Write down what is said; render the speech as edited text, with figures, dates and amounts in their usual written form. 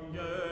Ευαγγελισμός.